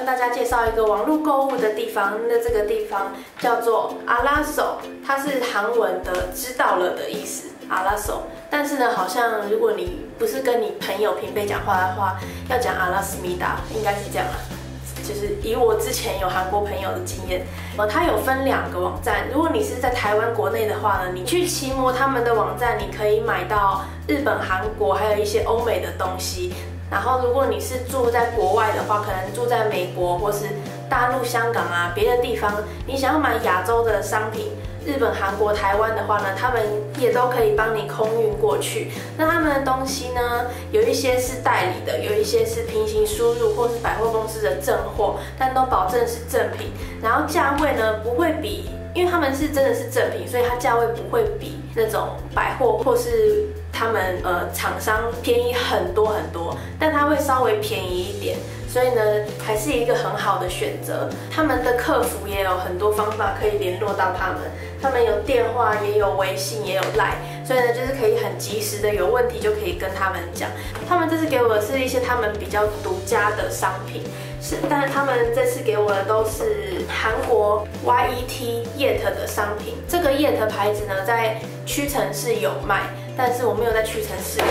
跟大家介绍一个网络购物的地方，那这个地方叫做阿拉索，它是韩文的“知道了”的意思，阿拉索。但是呢，好像如果你不是跟你朋友平辈讲话的话，要讲阿拉斯米达，应该是这样啦。 就是以我之前有韩国朋友的经验，它有分两个网站。如果你是在台湾国内的话呢，你去奇摩他们的网站，你可以买到日本、韩国还有一些欧美的东西。然后如果你是住在国外的话，可能住在美国或是大陆、香港啊别的地方，你想要买亚洲的商品。 日本、韩国、台湾的话呢，他们也都可以帮你空运过去。那他们的东西呢，有一些是代理的，有一些是平行输入或是百货公司的正货，但都保证是正品。然后价位呢不会比，因为他们是真的是正品，所以它价位不会比那种百货或是他们厂商便宜很多很多，但它会稍微便宜一点。 所以呢，还是一个很好的选择。他们的客服也有很多方法可以联络到他们，他们有电话，也有微信，也有 LINE。所以呢，就是可以很及时的有问题就可以跟他们讲。他们这次给我的是一些他们比较独家的商品，但是他们这次给我的都是韩国 YET Yet 的商品。这个 Yet 牌子呢，在屈臣氏有卖，但是我没有在屈臣氏买。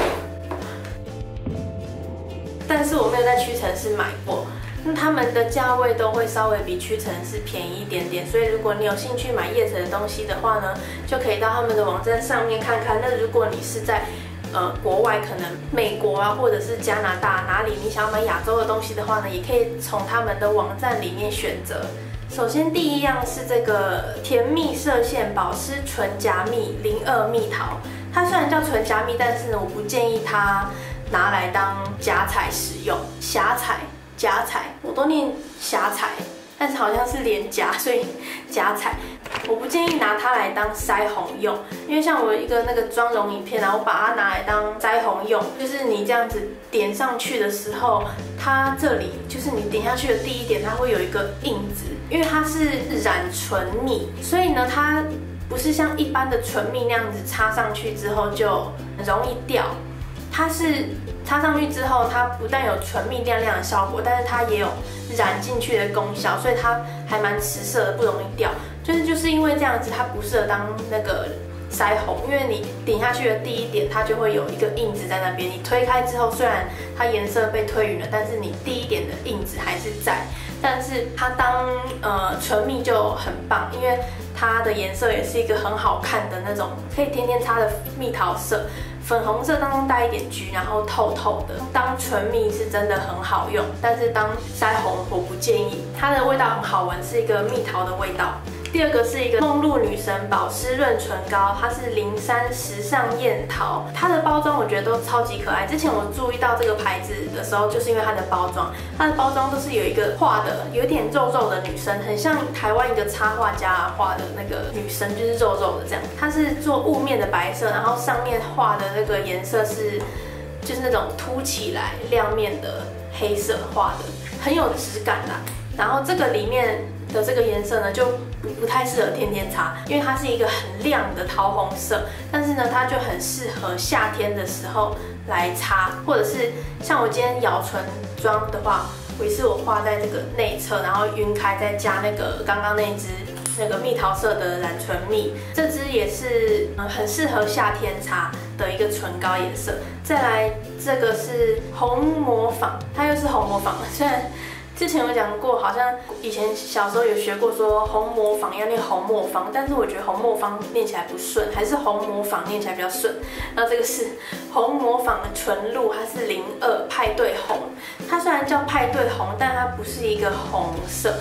但是我没有在屈臣氏买过，那他们的价位都会稍微比屈臣氏便宜一点点，所以如果你有兴趣买Yet的东西的话呢，就可以到他们的网站上面看看。那如果你是在国外，可能美国啊，或者是加拿大哪里，你想要买亚洲的东西的话呢，也可以从他们的网站里面选择。首先第一样是这个甜蜜射线保湿纯钾蜜02蜜桃，它虽然叫纯钾蜜，但是呢，我不建议它 拿来当假彩使用，瑕彩、假彩，我都念瑕彩，但是好像是脸颊，所以假彩，我不建议拿它来当腮红用，因为像我一个那个妆容影片啊，我把它拿来当腮红用，就是你这样子点上去的时候，它这里就是你点下去的第一点，它会有一个印子，因为它是染唇蜜，所以呢，它不是像一般的唇蜜那样子擦上去之后就很容易掉。 它是擦上去之后，它不但有唇蜜亮亮的效果，但是它也有染进去的功效，所以它还蛮持色的，不容易掉。就是因为这样子，它不适合当那个腮红，因为你点下去的第一点，它就会有一个印子在那边。你推开之后，虽然它颜色被推匀了，但是你第一点的印子还是在。但是它当唇蜜就很棒，因为它的颜色也是一个很好看的那种，可以天天擦的蜜桃色。 粉红色当中带一点橘，然后透透的，当唇蜜是真的很好用，但是当腮红我不建议。它的味道很好闻，是一个蜜桃的味道。第二个是一个梦露女神保湿润唇膏，它是03时尚艳桃，它的包装我觉得都超级可爱。之前我注意到这个牌子的时候，就是因为它的包装，它的包装都是有一个画的，有点肉肉的女生，很像台湾一个插画家画的那个女生，就是肉肉的这样。它是做雾面的白色，然后上面画的那个颜色是就是那种凸起来亮面的黑色画的，很有质感啦。然后这个里面的这个颜色呢，就 不太适合天天擦，因为它是一个很亮的桃红色，但是呢，它就很适合夏天的时候来擦，或者是像我今天咬唇妆的话，我也是我画在这个内侧，然后晕开，再加那个刚刚那支那个蜜桃色的染唇蜜，这支也是很适合夏天擦的一个唇膏颜色。再来这个是红魔坊，它又是红魔坊，虽然 之前有讲过，好像以前小时候有学过说红魔坊要念红磨坊，但是我觉得红磨坊念起来不顺，还是红魔坊念起来比较顺。然后这个是红魔坊的纯露，它是02派对红，它虽然叫派对红，但它不是一个红色，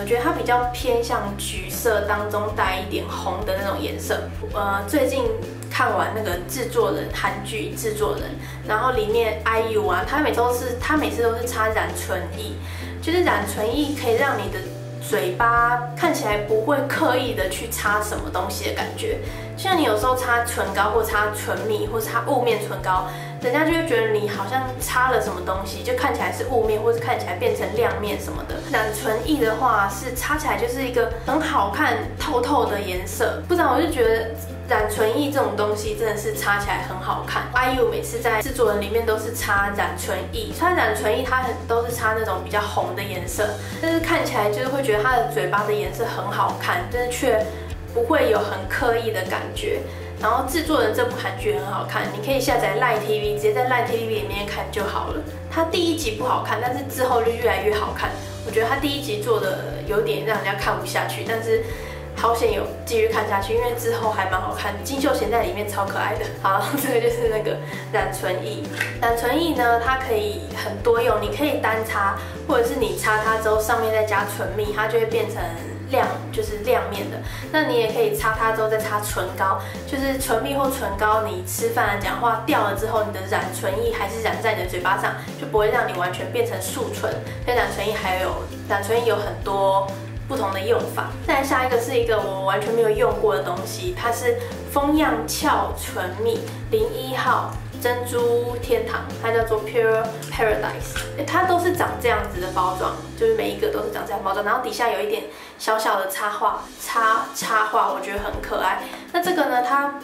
我觉得它比较偏向橘色当中带一点红的那种颜色。最近 看完那个制作人韩剧制作人，然后里面 IU 啊，他每次都是擦染唇液，就是染唇液可以让你的嘴巴看起来不会刻意的去擦什么东西的感觉。像你有时候擦唇膏或擦唇蜜或擦雾面唇膏，人家就会觉得你好像擦了什么东西，就看起来是雾面，或是看起来变成亮面什么的。染唇液的话是擦起来就是一个很好看透透的颜色，不然我就觉得 这染唇液这种东西真的是擦起来很好看。IU 每次在制作人里面都是擦染唇液，虽然染唇液它都是擦那种比较红的颜色，但是看起来就是会觉得它的嘴巴的颜色很好看，但是却不会有很刻意的感觉。 然后制作人这部韩剧很好看，你可以下载 LINE TV， 直接在 LINE TV 里面看就好了。它第一集不好看，但是之后就越来越好看。我觉得它第一集做的有点让人家看不下去，但是好险有继续看下去，因为之后还蛮好看。金秀贤在里面超可爱的。好，这个就是那个染唇液。染唇液呢，它可以很多用，你可以单擦，或者是你擦它之后上面再加唇蜜，它就会变成 亮就是亮面的，那你也可以擦它之后再擦唇膏，就是唇蜜或唇膏，你吃饭讲话掉了之后，你的染唇液还是染在你的嘴巴上，就不会让你完全变成素唇。所以染唇液有很多不同的用法。再下一个是一个我完全没有用过的东西，它是风漾俏唇蜜01号。 珍珠天堂，它叫做 Pure Paradise， 它都是长这样子的包装，就是每一个都是长这样包装，然后底下有一点小小的插画，我觉得很可爱。那这个呢，它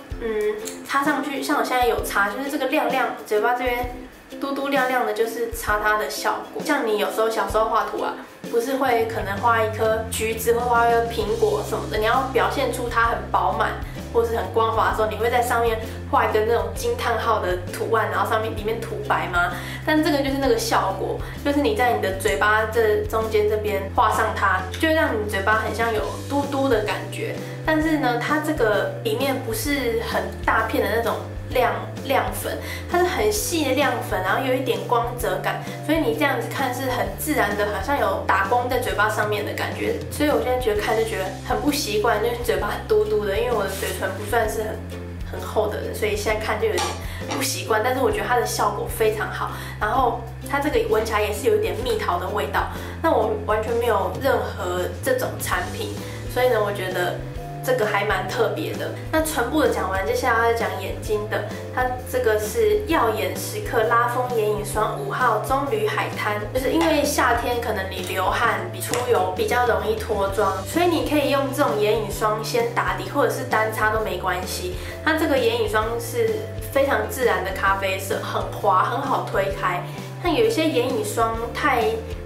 插上去，像我现在有插，就是这个亮亮嘴巴这边嘟嘟亮亮的，就是插它的效果。像你有时候小时候画图啊，不是会可能画一颗橘子，或画一个苹果什么的，你要表现出它很饱满。 或是很光滑的时候，你会在上面画一个那种惊叹号的图案，然后上面里面涂白吗？但这个就是那个效果，就是你在你的嘴巴这中间这边画上它，就会让你嘴巴很像有嘟嘟的感觉。但是呢，它这个里面不是很大片的那种亮粉，它是很细的亮粉，然后有一点光泽感，所以你这样子看是很自然的，好像有打光在嘴巴上面的感觉。所以我现在觉得看就觉得很不习惯，就是嘴巴嘟嘟的，因为我的嘴唇不算是很厚的人，所以现在看就有点不习惯。但是我觉得它的效果非常好，然后它这个闻起来也是有一点蜜桃的味道。那我完全没有任何这种产品，所以呢，我觉得 这个还蛮特别的。那唇部的讲完，接下来要讲眼睛的。它这个是耀眼时刻拉风眼影霜5号棕榈海滩，就是因为夏天可能你流汗、出油比较容易脱妆，所以你可以用这种眼影霜先打底，或者是单擦都没关系。它这个眼影霜是非常自然的咖啡色，很滑，很好推开。像有一些眼影霜太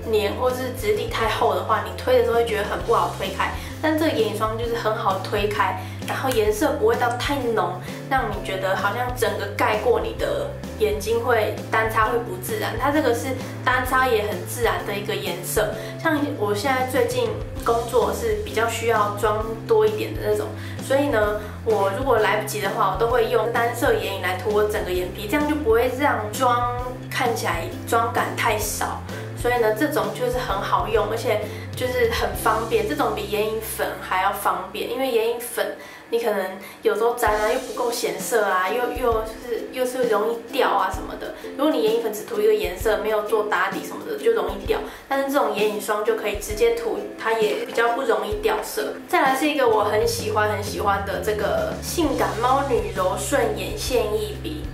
黏或是质地太厚的话，你推的时候会觉得很不好推开。 但这个眼影霜就是很好推开，然后颜色不会到太浓，让你觉得好像整个盖过你的眼睛，会单擦会不自然。它这个是单擦也很自然的一个颜色。像我现在最近工作是比较需要妆多一点的那种，所以呢，我如果来不及的话，我都会用单色眼影来涂我整个眼皮，这样就不会让妆看起来妆感太少。 所以呢，这种就是很好用，而且就是很方便。这种比眼影粉还要方便，因为眼影粉你可能有时候沾啊又不够显色啊，又是容易掉啊什么的。如果你眼影粉只涂一个颜色，没有做打底什么的，就容易掉。但是这种眼影霜就可以直接涂，它也比较不容易掉色。再来是一个我很喜欢的这个性感猫女柔顺眼线一笔。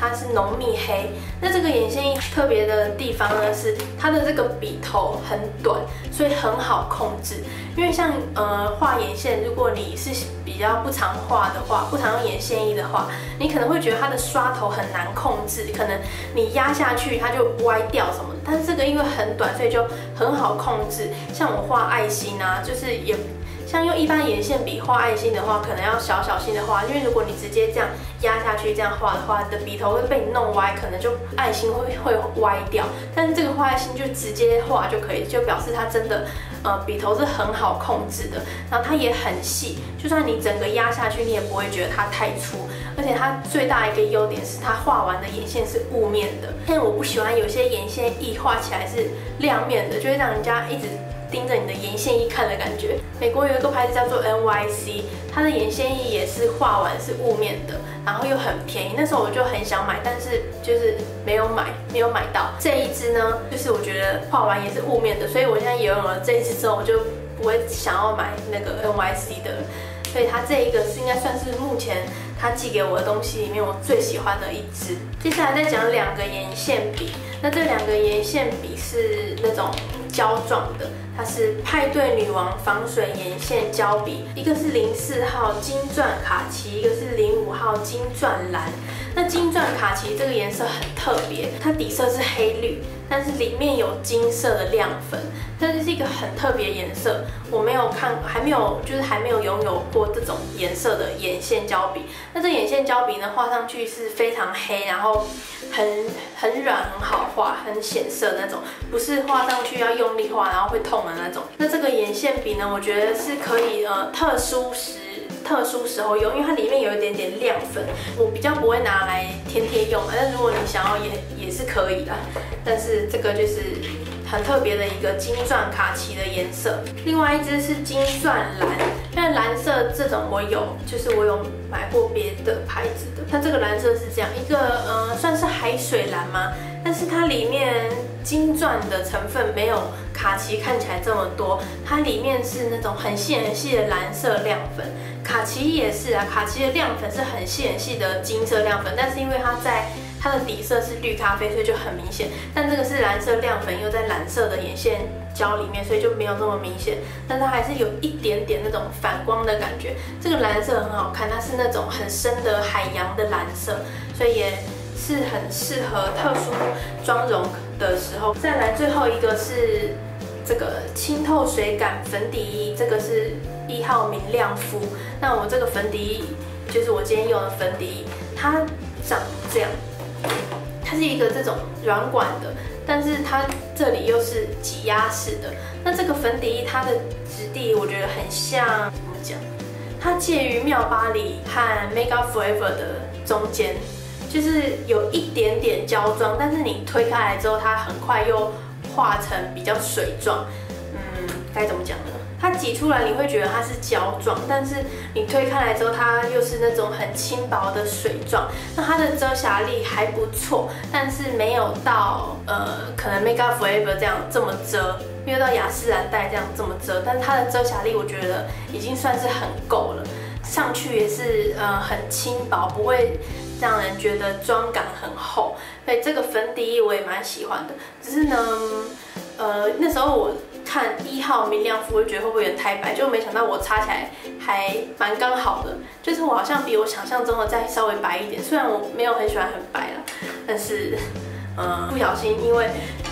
它是浓密黑，那这个眼线特别的地方呢是它的这个笔头很短，所以很好控制。因为像画眼线，如果你是比较不常画的话，不常用眼线液的话，你可能会觉得它的刷头很难控制，可能你压下去它就歪掉什么的。但是这个因为很短，所以就很好控制。像我画爱心啊，就是也 像用一般眼线笔画爱心的话，可能要小心的画，因为如果你直接这样压下去这样画的话，你的笔头会被你弄歪，可能就爱心会歪掉。但是这个画爱心就直接画就可以，就表示它真的笔头是很好控制的，然后它也很细，就算你整个压下去，你也不会觉得它太粗。而且它最大一个优点是它画完的眼线是雾面的，但我不喜欢有些眼线液画起来是亮面的，就会让人家一直 盯着你的眼线液看的感觉。美国有一个牌子叫做 NYC， 它的眼线液也是画完是雾面的，然后又很便宜。那时候我就很想买，但是就是没有买到这一支呢。就是我觉得画完也是雾面的，所以我现在也有了这一支之后，我就不会想要买那个 NYC 的。所以它这一个是应该算是目前 他寄给我的东西里面，我最喜欢的一支。接下来再讲两个眼线笔，那这两个眼线笔是那种胶状的，它是派对女王防水眼线胶笔，一个是04号金钻卡其，一个是05号金钻蓝。那金钻卡其这个颜色很特别，它底色是黑绿，但是里面有金色的亮粉，它就是一个很特别颜色，我没有看，还没有拥有过这种颜色的眼线胶笔。那这眼线胶笔呢，画上去是非常黑，然后很软，很好画，很显色的那种，不是画上去要用力画然后会痛的那种。那这个眼线笔呢，我觉得是可以特殊时候用，因为它里面有一点点亮粉，我比较不会拿来天天用，但如果你想要也是可以的。但是这个就是很特别的一个金钻卡其的颜色。另外一支是金钻蓝，那蓝色这种我有，就是我有买过别的牌子的。它这个蓝色是这样一个，算是海水蓝吗？但是它里面金钻的成分没有卡其看起来这么多，它里面是那种很细的蓝色亮粉。卡其也是啊，卡其的亮粉是很细的金色亮粉，但是因为它的底色是绿咖啡，所以就很明显。但这个是蓝色亮粉，又在蓝色的眼线胶里面，所以就没有那么明显。但它还是有一点点那种反光的感觉。这个蓝色很好看，它是那种很深的海洋的蓝色，所以也是很适合特殊妆容的时候。再来最后一个是这个清透水感粉底液，这个是1号明亮肤。那我这个粉底液就是我今天用的粉底液，它长这样。它是一个这种软管的，但是它这里又是挤压式的。那这个粉底液它的质地我觉得很像，怎么讲？它介于妙巴黎和 Make Up For Ever 的中间，就是有一点点胶状，但是你推开来之后，它很快又化成比较水状。该怎么讲呢？它挤出来你会觉得它是胶状，但是你推开来之后，它又是那种很轻薄的水状。那它的遮瑕力还不错，但是没有到可能 Make Up For Ever 这样这么遮，没有到雅诗兰黛这样这么遮。但是它的遮瑕力我觉得已经算是很够了，上去也是很轻薄，不会让人觉得妆感很厚。所以这个粉底液我也蛮喜欢的，只是呢，那时候我看1号明亮肤，我觉得会不会有点太白，就没想到我擦起来还蛮刚好的，就是我好像比我想象中的再稍微白一点，虽然我没有很喜欢很白啦，但是不小心因为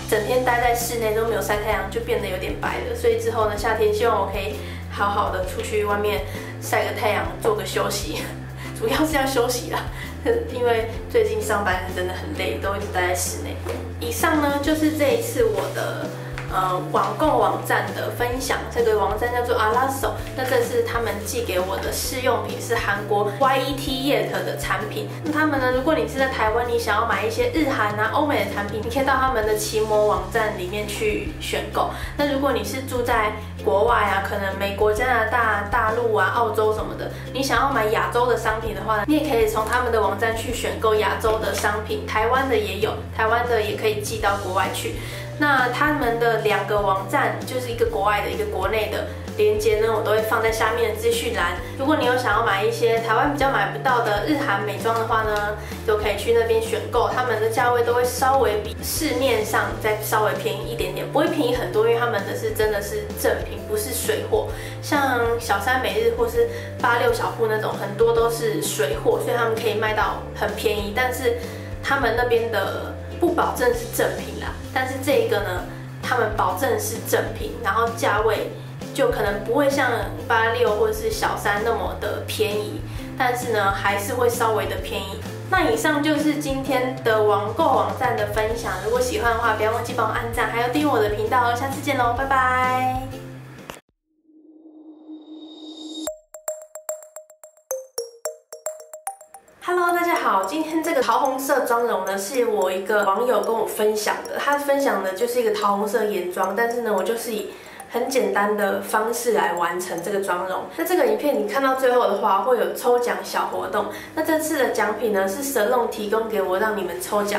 整天待在室内都没有晒太阳，就变得有点白了，所以之后呢，夏天希望我可以好好的出去外面晒个太阳，做个休息，主要是要休息啦。因为最近上班是真的很累，都一直待在室内。以上呢就是这一次我的网购网站的分享，这个网站叫做 Alasso， 那这是他们寄给我的试用品，是韩国 Yet 的产品。那他们呢，如果你是在台湾，你想要买一些日韩啊、欧美的产品，你可以到他们的奇摩网站里面去选购。那如果你是住在国外啊，可能美国、加拿大、大陆啊、澳洲什么的，你想要买亚洲的商品的话，你也可以从他们的网站去选购亚洲的商品，台湾的也有，台湾的也可以寄到国外去。那他们的两个网站，就是一个国外的，一个国内的连接呢，我都会放在下面的资讯栏。如果你有想要买一些台湾比较买不到的日韩美妆的话呢，都可以去那边选购，他们的价位都会稍微比市面上再稍微便宜一点点，不会便宜很多，因为他们的是真的是正品，不是水货。像小三每日或是86小铺那种，很多都是水货，所以他们可以卖到很便宜，但是他们那边的不保证是正品啦，但是这一个呢，他们保证是正品，然后价位就可能不会像86或者是小三那么的便宜，但是呢还是会稍微的便宜。那以上就是今天的网购网站的分享，如果喜欢的话，不要忘记帮我按赞，还有订阅我的频道哦，下次见喽，拜拜。Hello， 大家好，今天这个桃红色妆容呢，是我一个网友跟我分享的，他分享的就是一个桃红色眼妆，但是呢，我就是以很简单的方式来完成这个妆容。那这个影片你看到最后的话，会有抽奖小活动，那这次的奖品呢是Salon提供给我，让你们抽奖。